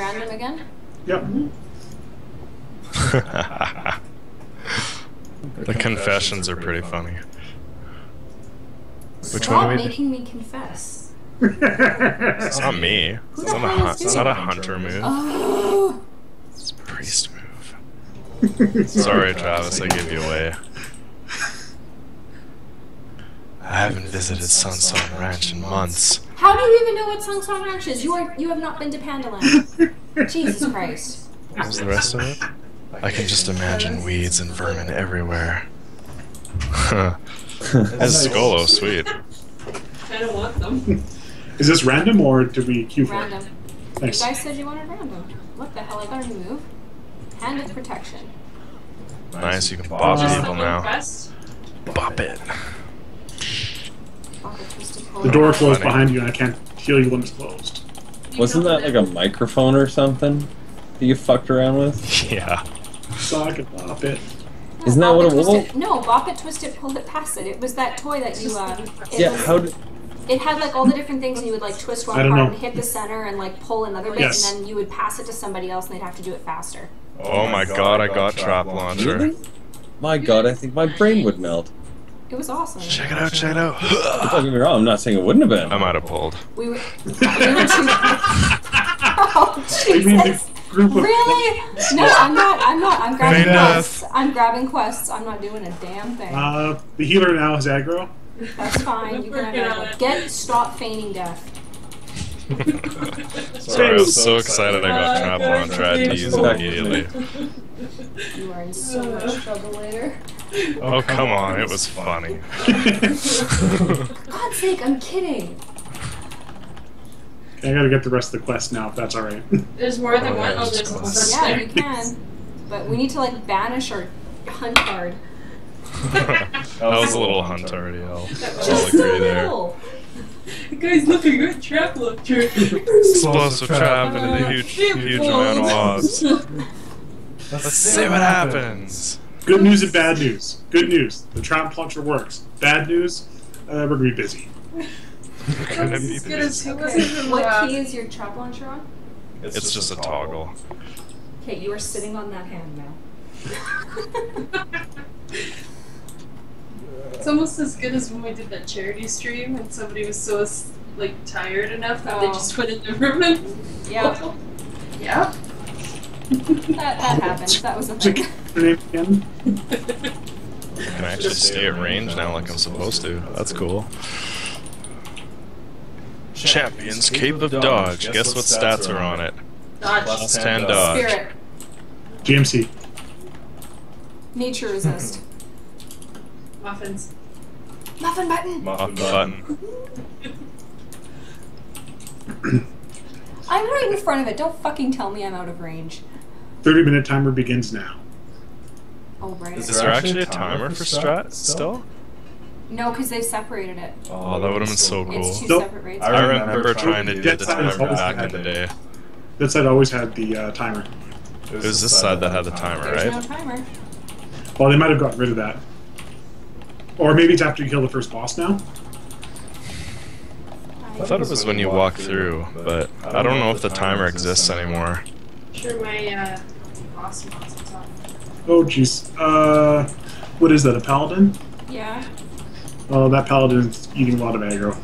random again? Yep. The confessions are pretty funny. Which one are we making me confess? It's not me. It's not a hunter move. Oh. It's a priest move. Sorry, Travis, I gave you away. I haven't visited Sunset Ranch in months. How do you even know what Sunset Ranch is? You have not been to Pandaland. Jesus Christ. What was the rest of it? I can just imagine weeds and vermin everywhere. That's Skolo, sweet. I don't want them. Is this random or do we queue for it? Random. Nice. You guys said you wanted random. What the hell? I got a move. Hand of protection. Nice, you can bop people now. Bop it. The door closed behind you and I can't heal you when it's closed. Wasn't that like a microphone or something that you fucked around with? Yeah. Saga, bop it. Isn't that what it was? No, bop it, twist it, pull it, pass it. It was that toy that you, yeah, how did... It had like all the different things and you would like twist one part and hit the center and like pull another bit and then you would pass it to somebody else and they'd have to do it faster. Oh my god, I got trap launcher. Really? My god, I think my brain would melt. It was awesome. Check it out, check it out. Don't get me wrong, I'm not saying it wouldn't have been. I might have pulled. We were... Oh, Jesus. Really? No, I'm not. I'm not. I'm grabbing quests. I'm grabbing quests. I'm not doing a damn thing. The healer now is aggro. That's fine. You can have aggro. Stop feigning death. Sorry, I was so excited I got trap on. Tried to use it immediately. You are in so much trouble later. Oh, come on. It was funny. For God's sake, I'm kidding. I gotta get the rest of the quest now, if that's alright. There's more than one on this quest. Yeah, you can. But we need to, like, banish our hunt card. That was a little hunt already, Just a little! The guy's looking at trap launcher. Explosive trap and a huge amount of odds. Let's see what happens. Good news and bad news. Good news, the trap launcher works. Bad news, we're gonna be busy. What key is your trap launcher on? It's just a toggle. Okay, you are sitting on that hand now. It's almost as good as when we did that charity stream and somebody was so like tired enough that they just went in the room and... Yeah. Yeah. that happens. That was a thing. Can I actually stay at range now like I'm supposed to? That's cool. Champions Cape of Dodge. Guess what stats are on it? Dodge. Plus 10 Dodge. Spirit. GMC. Nature resist. Muffins. Muffin button. Muffin button. I'm right in front of it. Don't fucking tell me I'm out of range. 30-minute timer begins now. Oh, right. Is there actually a timer for Strat still? No, because they separated it. Oh, that would have been so cool. It's two separate rates. I remember trying to do the timer back in the day. That side always had the timer. It was this side that had the timer, right? There's no timer. Well, they might have gotten rid of that. Or maybe it's after you kill the first boss now? I thought it was when you walk through, but I don't know if the timer exists anymore. Sure, my boss is on. Oh, jeez. What is that, a paladin? Yeah. Oh, that paladin's eating a lot of aggro.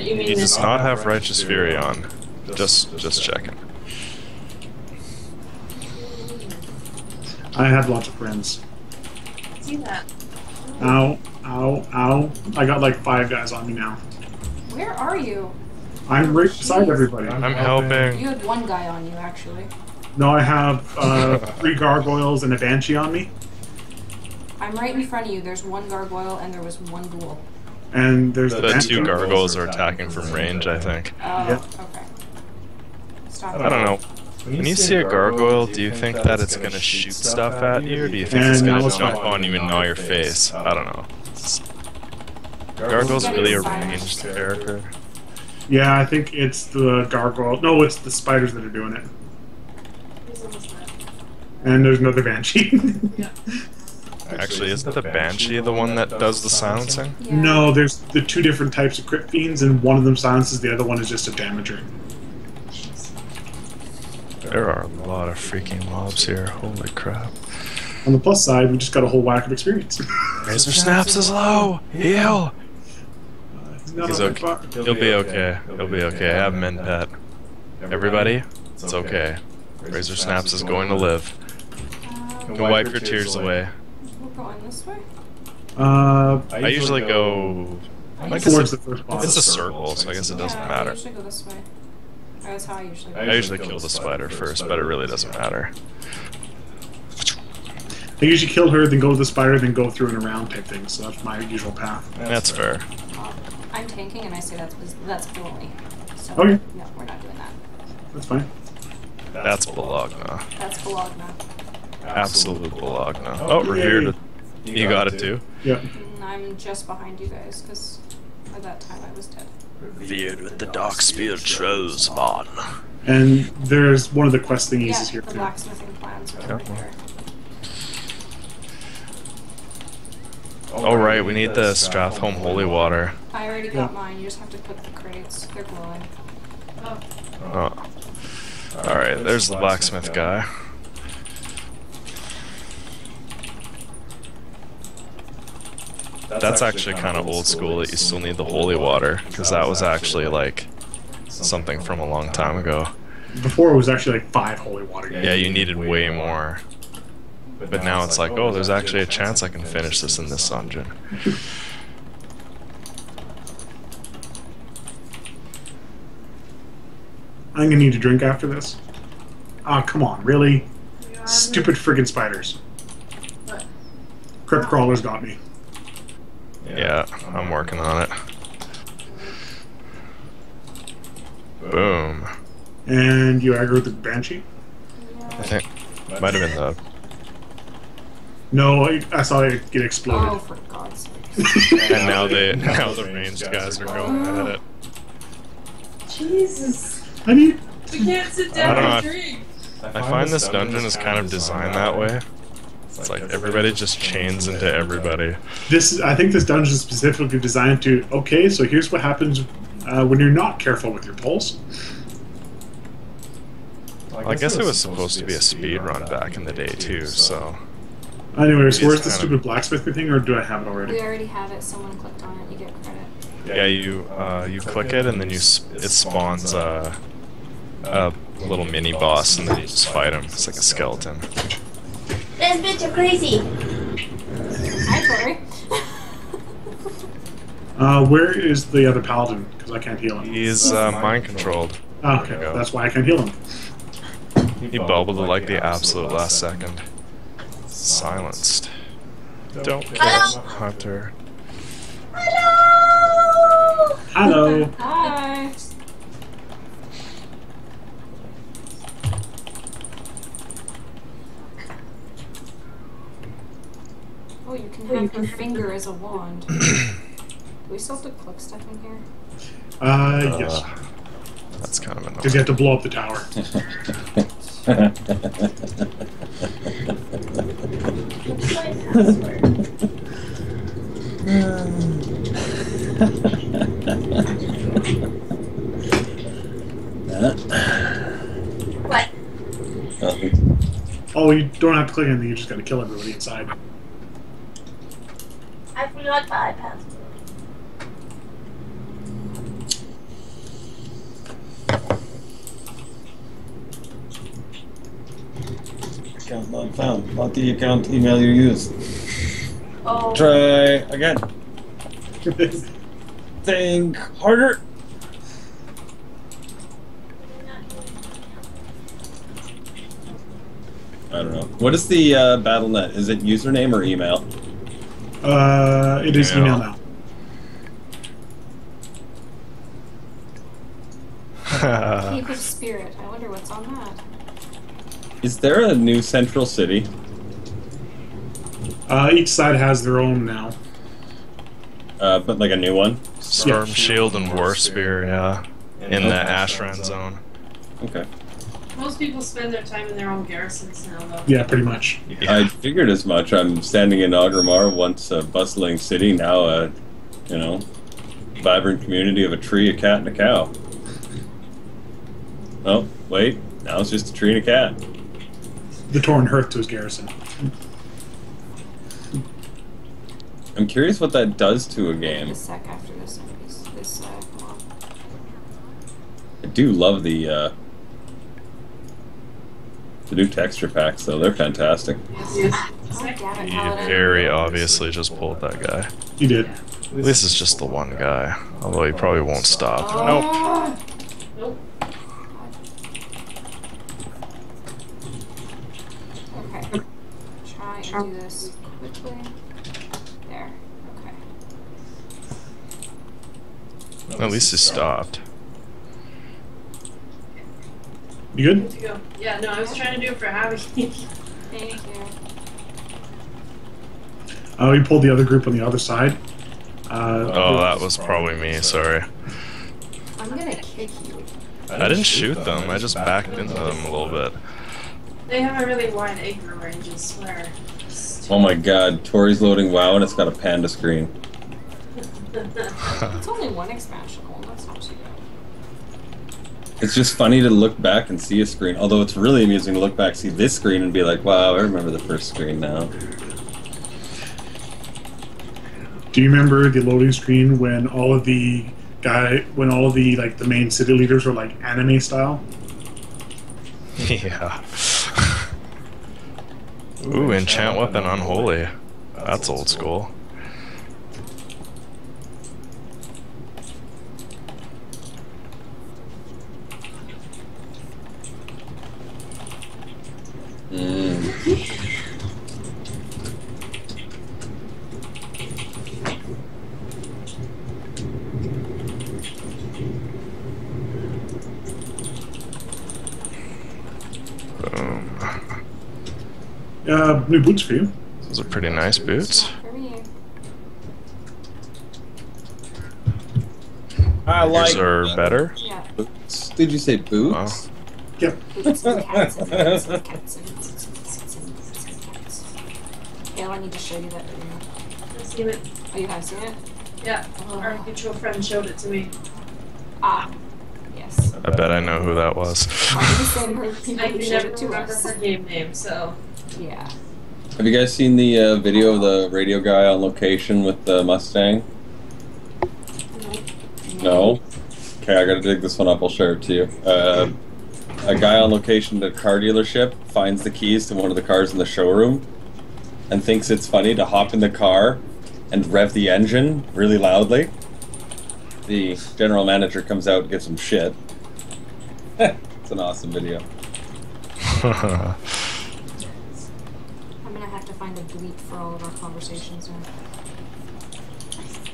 He does not have Righteous Fury on. Just checking. I have lots of friends. See that? Ow, ow, ow. I got like 5 guys on me now. Where are you? I'm right beside everybody. I'm helping. You had 1 guy on you, actually. No, I have 3 gargoyles and a banshee on me. I'm right in front of you. There's 1 gargoyle and there was 1 ghoul. And there's the 2 gargoyles are attacking from range, I think. Oh, okay. Stop. I don't know. When you see a gargoyle, do you think that it's going to shoot stuff at you, or do you think it's going to jump on you and gnaw your face? I don't know. Gargoyle's really a ranged character. Yeah, I think it's the gargoyle. No, it's the spiders that are doing it. And there's another banshee. Yeah. Actually, isn't the Banshee the one that does the silencing? Yeah. No, there's the 2 different types of Crypt Fiends, and one of them silences, the other one is just a damager. There are a lot of freaking mobs here. Holy crap. On the plus side, we just got a whole whack of experience. Razor Snaps is low! Heal! He's okay. He'll be okay. He'll be okay. I have him in pet. Everybody, it's okay. Razor Snaps is going to live. You can wipe your tears away. We're going this way? I usually go... towards the first boss. It's a circle, so I guess it doesn't matter. I usually go this way. That's how I usually go. I usually kill the spider first, but it really doesn't matter. I usually kill her, then go to the spider, then go through and around type thing, so that's my usual path. That's fair. I'm tanking and I say that's Bologna. So okay. No, we're not doing that. That's fine. That's Bologna. That's Bologna. Absolute Bologna. Oh, we're here to... You got it too? Yep. Yeah. I'm just behind you guys, because by that time I was dead. Revered with the Dark Spear Trolzmon. And there's one of the quest thingies is here. The blacksmithing plans are over here. Oh right, we need the Stratholme holy water. I already got mine, you just have to put the crates. They're glowing. Oh. Alright, there's the blacksmith guy. That's actually kind of old school that you still need the holy water, because that was actually like something from a long time ago. Before it was actually like 5 holy water games. Yeah, you needed way more. But now it's like, oh, there's actually a chance I can finish this in this dungeon. I'm gonna need a drink after this. Ah, come on, really? Stupid friggin' spiders. What? Crypt Crawlers got me. Yeah, I'm working on it. Boom. And you aggroed the banshee? I think might have been the... No, I saw it get exploded. Oh, for God's sake. And now the ranged guys are going at it. Jesus. I mean, we can't sit down and drink. I find this dungeon is kind of designed that way. It's like everybody just chains into everybody. I think this dungeon is specifically designed to, okay, so here's what happens when you're not careful with your pulse. Well, I guess it was supposed to be a speed run back in the day too, so... Anyways, where's the stupid blacksmith thing, or do I have it already? We already have it. Someone clicked on it. You get credit. Yeah, you click it, and then it spawns a little mini boss, and then you just fight him. It's like a skeleton. This bitch are crazy. Hi, Corey. Where is the other paladin? Because I can't heal him. He's mind controlled. Oh, okay, that's why I can't heal him. He bubbled like the absolute last second. Silenced. Don't kill Hunter. Hello! Hello! Hi! Oh, you can have your finger as a wand. Do we still have to click stuff in here? Yes. That's kind of annoying. Because you have to blow up the tower. What? Oh, you don't have to click anything, you just gotta kill everybody inside. I forgot my iPad. Account not found. Not the account email you used. Oh. Try again. Think harder. I don't know. What is the BattleNet? Is it username or email? It is email now. Cape of Spirit. I wonder what's on that. Is there a new central city? Each side has their own now. But like a new one? Storm Shield and Warspear, yeah. In the Ashran zone. Okay. Most people spend their time in their own garrisons now, though. Yeah, pretty much. Yeah. I figured as much. I'm standing in Orgrimmar, once a bustling city, now a, you know, vibrant community of a tree, a cat, and a cow. Oh, wait. Now it's just a tree and a cat. The Torn Hearth to his garrison. I'm curious what that does to a game. A sec after this one. I do love the new texture packs, though. They're fantastic. He very obviously just pulled that guy. He did. This is just the one guy, although he probably won't stop. Nope. Okay. Try and do this quickly. There. Okay. At least he stopped. You good? Good to go. Yeah, no, I was trying to do it for Abby. Thank you. Oh, you pulled the other group on the other side. Oh, that was probably me, sorry. I'm gonna kick you. I didn't shoot them, I just backed into them a little bit. They have a really wide acre range, I swear. Oh my god, Tori's loading WoW and it's got a panda screen. It's only one expansion, that's not too bad. It's just funny to look back and see a screen, although it's really amusing to look back, see this screen, and be like, wow, I remember the first screen now. Do you remember the loading screen when all of the like the main city leaders were like anime style? Yeah. Ooh, enchant weapon unholy. That's old school. New boots for you. Those are pretty nice boots. I like. These are better. Yeah. Boots. Did you say boots? Oh. Yep. Yeah, I need to show you that video. I've seen it. Oh, you have seen it? Yeah. Oh. Our mutual friend showed it to me. Ah. Yes. I bet I know who that was. I can never remember her game name, so. Yeah. Have you guys seen the video of the radio guy on location with the Mustang? No? Okay, I gotta dig this one up, I'll share it to you. A guy on location at a car dealership finds the keys to one of the cars in the showroom and thinks it's funny to hop in the car and rev the engine really loudly. The general manager comes out and gives him shit. It's an awesome video. Find a bleep for all of our conversations.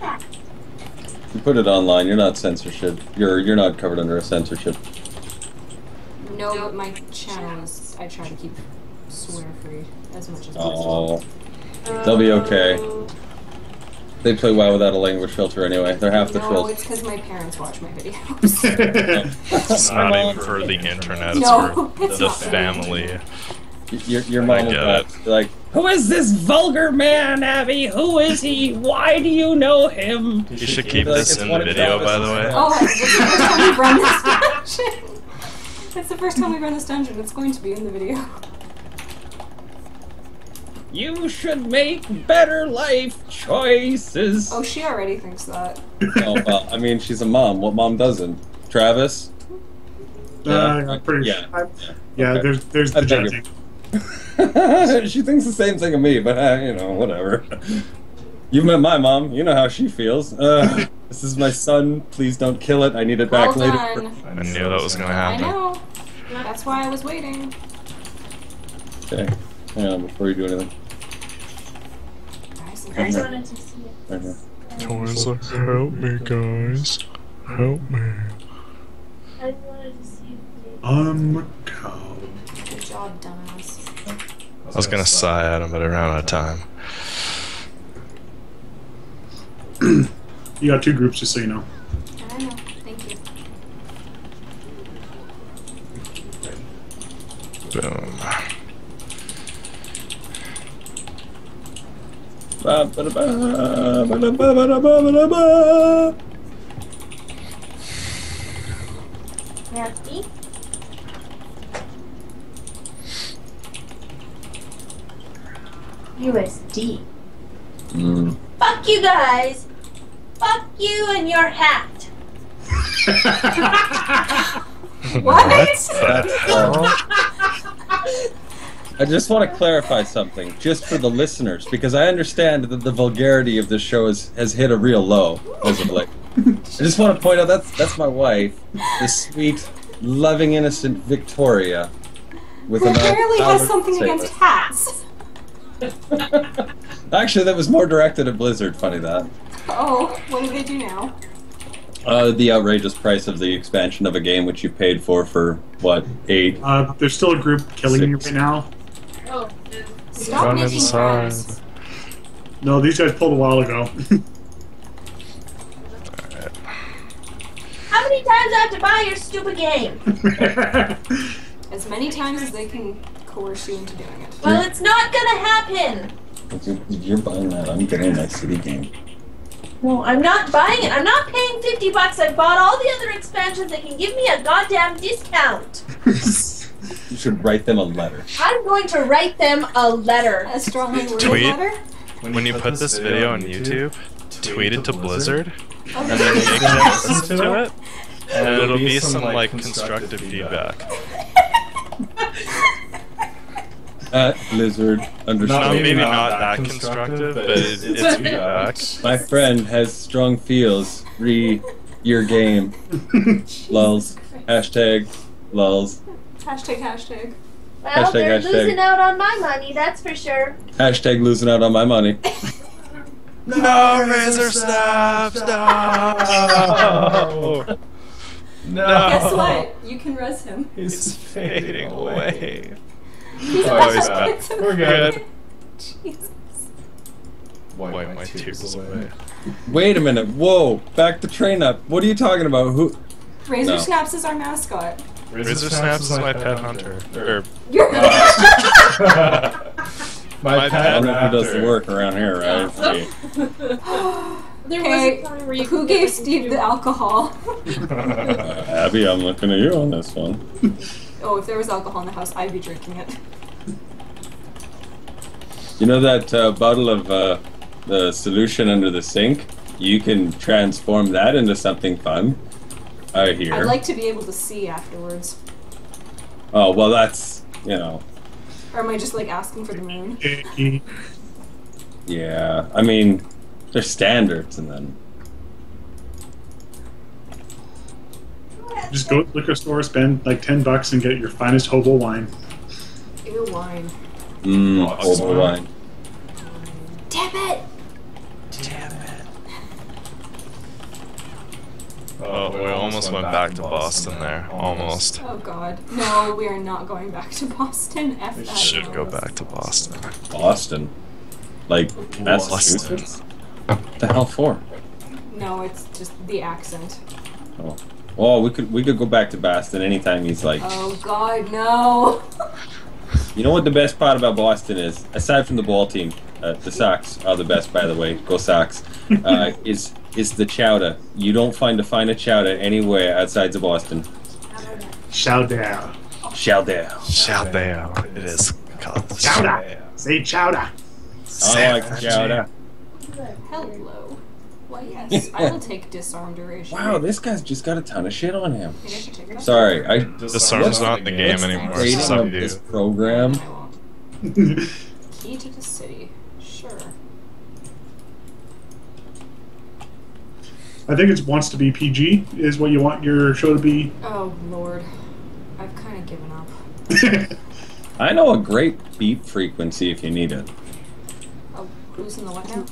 Right? You put it online. You're not censorship. You're not covered under a censorship. No, but my channel is. I try to keep swear free as much as possible. Oh, they'll be okay. They play WoW without a language filter anyway. They're half the filter. No, it's because my parents watch my videos. It's not even for the internet. It's for the family. Your mom would be like, who is this vulgar man, Abby? Who is he? Why do you know him? You should keep this in the video, by the way. Oh, it's the first time we've run this dungeon. It's the first time we've run this dungeon. It's going to be in the video. You should make better life choices. Oh, she already thinks that. No, well, I mean, she's a mom. What mom doesn't? Travis? Yeah, okay. there's the judging. She thinks the same thing of me, but you know, whatever. You've met my mom. You know how she feels. This is my son. Please don't kill it. I need it back later. I knew that was going to happen. I know. That's why I was waiting. Okay. Hang on before you do anything. I just wanted to see it. Tor's like, help me, guys. Help me. I wanted to see it. I'm a cow. Good job, dumbass. I was gonna sigh at him, but I ran out of time. You got two groups, just so you know. I know. Thank you. Boom. Happy? USD. Mm. Fuck you guys. Fuck you and your hat. What? I just want to clarify something, just for the listeners, because I understand that the vulgarity of this show has hit a real low as of late. I just want to point out that's my wife, the sweet, loving, innocent Victoria, with who barely has something against hats. Actually, that was more directed at Blizzard. Funny that. Oh, what do they do now? The outrageous price of the expansion of a game which you paid for what, 8? There's still a group killing me right now. Oh, stop making noise. No, these guys pulled a while ago. How many times do I have to buy your stupid game? As many times as they can coerce you into doing it. Well, it's not gonna happen! If you're buying that, I'm getting my city game. No, I'm not buying it. I'm not paying $50. I bought all the other expansions. They can give me a goddamn discount. You should write them a letter. I'm going to write them a letter. A strongly worded letter? When you put this video on YouTube, tweet it to Blizzard, and then make them listen to it, and it'll be some like constructive feedback. Blizzard understood. No, maybe not that constructive, but it's feedback. My friend has strong feels. Re your game. Lulz. Hashtag lulz. Hashtag hashtag. Well, hashtag, they're hashtag. Losing out on my money, that's for sure. Hashtag losing out on my money. No, Razor Snaps! No! No! Guess what? You can res him. He's fading away. He's we're good. Jesus. Wipe my tears away. Wait a minute. Whoa. Back the train up. What are you talking about? Who? Razor Snaps is our mascot. Razor Snaps is my pet hunter. You're my pet hunter who does the work around here, right? Yeah. There was a time where you who gave Steve the alcohol? Abby, I'm looking at you on this one. Oh, if there was alcohol in the house, I'd be drinking it. You know that bottle of the solution under the sink? You can transform that into something fun, I hear. I'd like to be able to see afterwards. Oh, well that's, you know... Or am I just, like, asking for the moon? Yeah, I mean, there's standards, and then... Just go to the liquor store, spend like $10 and get your finest hobo wine. Ew, wine. Mmm, hobo wine. Damn it! Damn it. Oh, we almost went back to Boston there. Almost. Oh god. No, we are not going back to Boston. F that. We should go back to Boston. Boston? Like, Massachusetts? What the hell for? No, it's just the accent. Oh. Oh, we could go back to Boston anytime he's like... Oh, God, no! You know what the best part about Boston is? Aside from the ball team, the Sox are the best, by the way. Go Sox. Is the chowder. You don't find a finer chowder anywhere outside of Boston. Chowder. Chowder. Chowder. It is called chowder. Say chowder. I like chowder. Hello. Well, yes, I will take disarm duration. Wow, this guy's just got a ton of shit on him. Sorry, I... Disarm's not in the game anymore. Rating this program. Key to the city. Sure. I think it wants to be PG, is what you want your show to be. Oh, Lord. I've kind of given up. I know a great beep frequency if you need it. Oh, who's in the what now?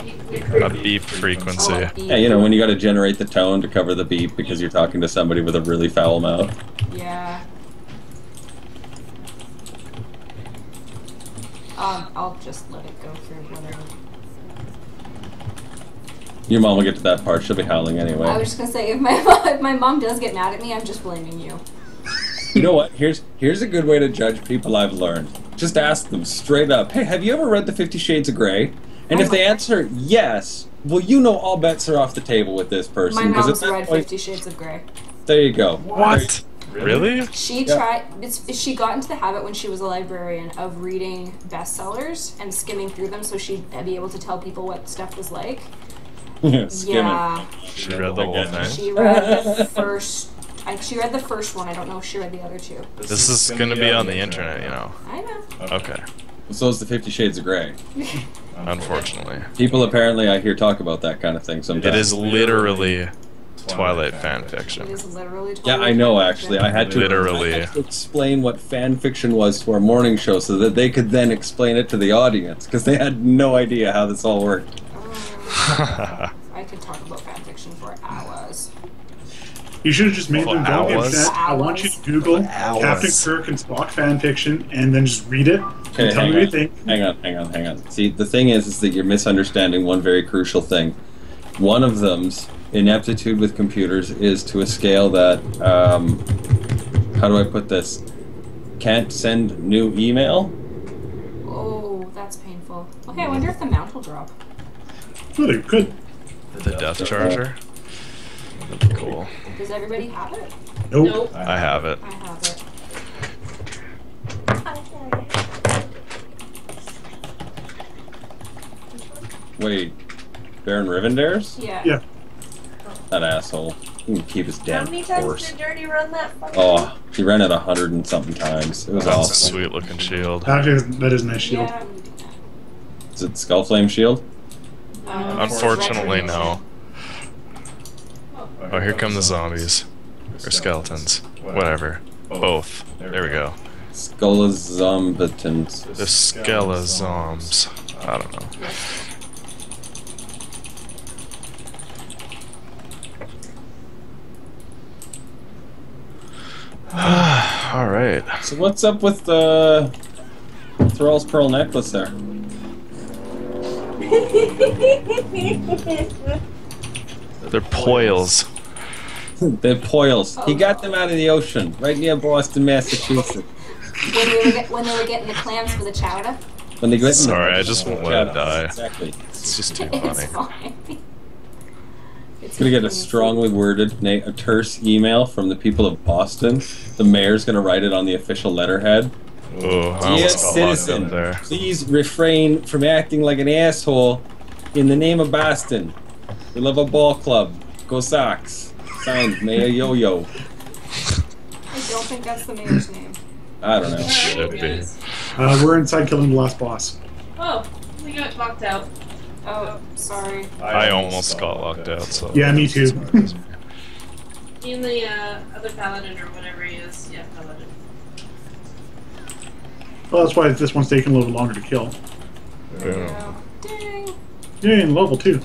A beep frequency. Oh, a beep. Yeah, you know, when you gotta generate the tone to cover the beep because you're talking to somebody with a really foul mouth. Yeah. I'll just let it go through whatever. Your mom will get to that part, she'll be howling anyway. I was just gonna say, if my mom does get mad at me, I'm just blaming you. You know what, here's a good way to judge people I've learned. Just ask them straight up, hey, have you ever read the 50 Shades of Grey? And if they answer yes, well, you know all bets are off the table with this person. My mom's read 50 Shades of Grey. There you go. What? Really? She got into the habit when she was a librarian of reading bestsellers and skimming through them so she'd be able to tell people what stuff was like. Yeah. She read the whole thing. She read the first. She read the first one. I don't know if she read the other two. This is gonna be on the internet, you know. I know. Okay. So is the 50 Shades of Grey. Unfortunately. People apparently, I hear, talk about that kind of thing sometimes. It is literally Twilight fan fiction. It is literally Twilight. Yeah, I know, actually. I had to explain what fan fiction was to our morning show so that they could then explain it to the audience, because they had no idea how this all worked. I could talk about fan fiction for hours. You should have just made them go get that. I want you to Google Captain Kirk and Spock fanfiction and then just read it and tell me what you think. Hang on. See, the thing is that you're misunderstanding one very crucial thing. One of them's ineptitude with computers is to a scale that, how do I put this? Can't send new email? Oh, that's painful. Okay, I wonder if the mount will drop. Oh, they could. The Death Charger? That'd be cool. Does everybody have it? Nope. I have it. Wait, Baron Rivendare's? Yeah. Yeah. That asshole. He can keep his damn horse. How many times did Dirty run that? Oh, he ran it 100 and something times. It was awesome. That's a sweet looking shield. That is a nice shield. Yeah. Is it Skull Flame Shield? Unfortunately, no. Oh, here come the zombies. Or skeletons. Whatever. Both. There we go. Skolozombitons. The Skelezombs. I don't know. Alright. So what's up with the Thrall's Pearl necklace there? They're poils. They're poils. Oh. He got them out of the ocean, right near Boston, Massachusetts. when they were getting the clams for the chowder? Sorry, I just won't let it die. Exactly. It's just too funny. It's fine. It's going to get a strongly worded, a terse email from the people of Boston. The mayor's going to write it on the official letterhead. Ooh, dear citizen, please refrain from acting like an asshole in the name of Boston. We love a ball club. Go Sox. Signed, Mayor Yo-Yo. I don't think that's the mayor's name. I don't know. Should be. We're inside killing the last boss. Oh, we got locked out. Oh, sorry. I almost got locked out. So yeah, me too. In the other paladin or whatever he is. Yeah, paladin. Well, that's why this one's taking a little longer to kill. Yeah. Dang. Yay, and level 2.